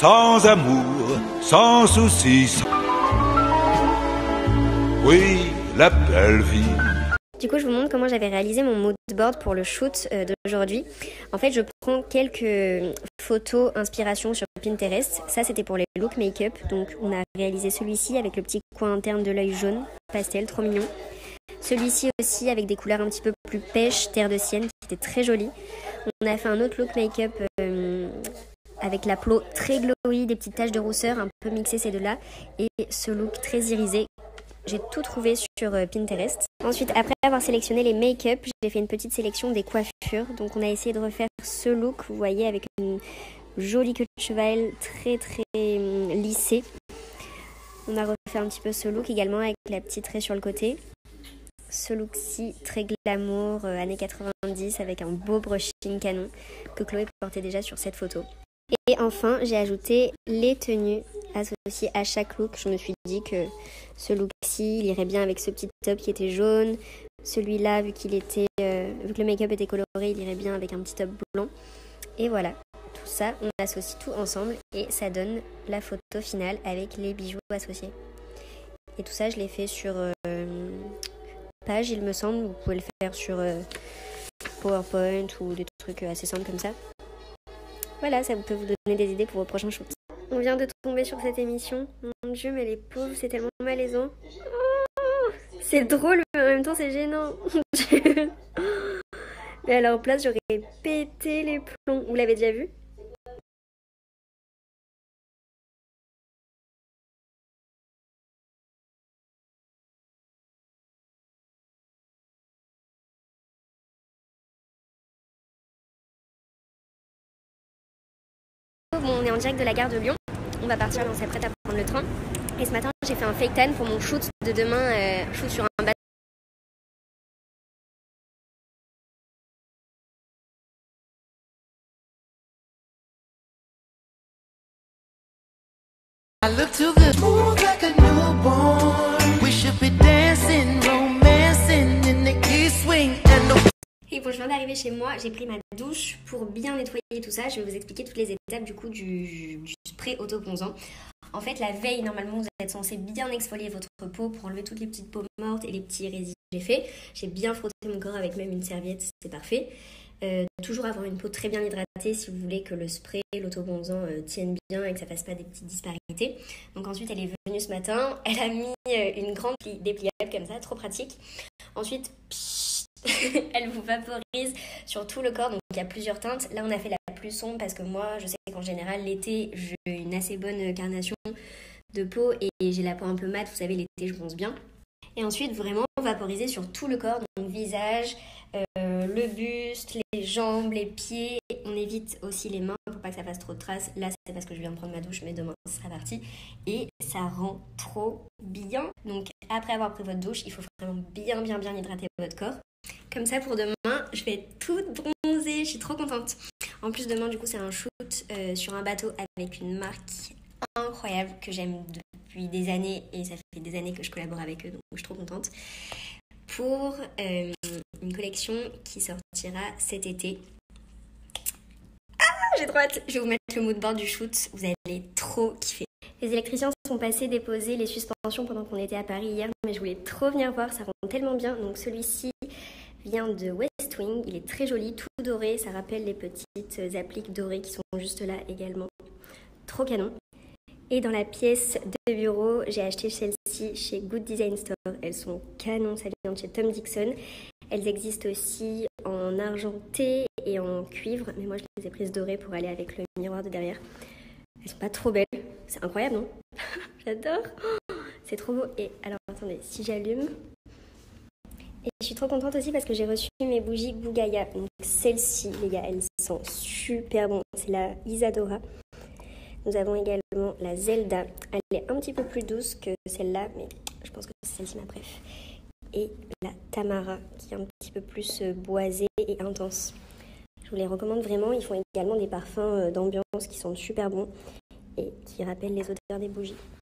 sans amour, sans soucis. Oui, la belle vie. Du coup, je vous montre comment j'avais réalisé mon moodboard pour le shoot d'aujourd'hui. En fait, je prends quelques photos inspiration sur Pinterest. Ça, c'était pour les looks make-up. Donc, on a réalisé celui-ci avec le petit coin interne de l'œil jaune, pastel, trop mignon. Celui-ci aussi avec des couleurs un petit peu plus pêche, terre de sienne, qui était très jolie. On a fait un autre look make-up avec la peau très glowy, des petites taches de rousseur, un peu mixées ces deux-là. Et ce look très irisé. J'ai tout trouvé sur Pinterest. Ensuite, après avoir sélectionné les make-up, j'ai fait une petite sélection des coiffures. Donc on a essayé de refaire ce look, vous voyez, avec une jolie queue de cheval très très lissée. On a refait un petit peu ce look également avec la petite raie sur le côté. Ce look-ci, très glamour, années 90, avec un beau brushing canon que Chloé portait déjà sur cette photo. Et enfin, j'ai ajouté les tenues associées à chaque look. Je me suis dit que ce look-ci, il irait bien avec ce petit top qui était jaune. Celui-là, vu que le make-up était coloré, il irait bien avec un petit top blanc. Et voilà, tout ça, on associe tout ensemble et ça donne la photo finale avec les bijoux associés. Et tout ça, je l'ai fait sur page, il me semble. Vous pouvez le faire sur PowerPoint ou des trucs assez simples comme ça. Voilà, ça peut vous donner des idées pour vos prochains shoots. On vient de tomber sur cette émission. Mon Dieu, mais les pauvres, c'est tellement malaisant. Oh, c'est drôle, mais en même temps, c'est gênant. Mais à leur place, j'aurais pété les plombs. Vous l'avez déjà vu ? Bon, on est en direct de la gare de Lyon, on va partir, là on s'apprête à prendre le train. Et ce matin j'ai fait un fake tan pour mon shoot de demain, shoot sur un bateau. I look too good, move like a newborn. We should be dancing, romancing in the East Wing. Et bon, je viens d'arriver chez moi, j'ai pris ma douche pour bien nettoyer tout ça. Je vais vous expliquer toutes les étapes du coup du spray autobronzant. En fait, la veille, normalement, vous êtes censé bien exfolier votre peau pour enlever toutes les petites peaux mortes et les petits résidus que j'ai fait. J'ai bien frotté mon corps avec même une serviette, c'est parfait. Toujours avoir une peau très bien hydratée si vous voulez que le spray, l'autobronzant tienne bien et que ça fasse pas des petites disparités. Donc ensuite, elle est venue ce matin, elle a mis une grande dépliable comme ça, trop pratique. Ensuite, elle vous vaporise sur tout le corps, donc il y a plusieurs teintes. Là on a fait la plus sombre parce que moi je sais qu'en général l'été j'ai une assez bonne carnation de peau et j'ai la peau un peu mate, vous savez l'été je bronze bien. Et ensuite vraiment vaporiser sur tout le corps, donc visage, le buste, les jambes, les pieds. On évite aussi les mains pour pas que ça fasse trop de traces. Là c'est parce que je viens de prendre ma douche mais demain ce sera parti. Et ça rend trop bien. Donc après avoir pris votre douche, il faut vraiment bien hydrater votre corps. Comme ça pour demain, je vais être toute bronzée, je suis trop contente. En plus demain du coup c'est un shoot sur un bateau avec une marque incroyable que j'aime depuis des années et ça fait des années que je collabore avec eux donc je suis trop contente. Pour une collection qui sortira cet été. Ah j'ai trop hâte, je vais vous mettre le moodboard du shoot, vous allez trop kiffer. Les électriciens sont passés déposer les suspensions pendant qu'on était à Paris hier mais je voulais trop venir voir, ça rend tellement bien. Donc celui-ci vient de West Wing, il est très joli, tout doré, ça rappelle les petites appliques dorées qui sont juste là également, trop canon. Et dans la pièce de bureau, j'ai acheté celle-ci chez Good Design Store, elles sont canon, ça vient de chez Tom Dixon. Elles existent aussi en argenté et en cuivre, mais moi je les ai prises dorées pour aller avec le miroir de derrière. Elles sont pas trop belles, c'est incroyable non? J'adore, c'est trop beau. Et alors attendez, si j'allume... Et je suis trop contente aussi parce que j'ai reçu mes bougies Bougaïa. Donc celles-ci, les gars, elles sont super bonnes. C'est la Isadora. Nous avons également la Zelda. Elle est un petit peu plus douce que celle-là, mais je pense que c'est celle-ci ma préf. Et la Tamara, qui est un petit peu plus boisée et intense. Je vous les recommande vraiment. Ils font également des parfums d'ambiance qui sont super bons et qui rappellent les odeurs des bougies.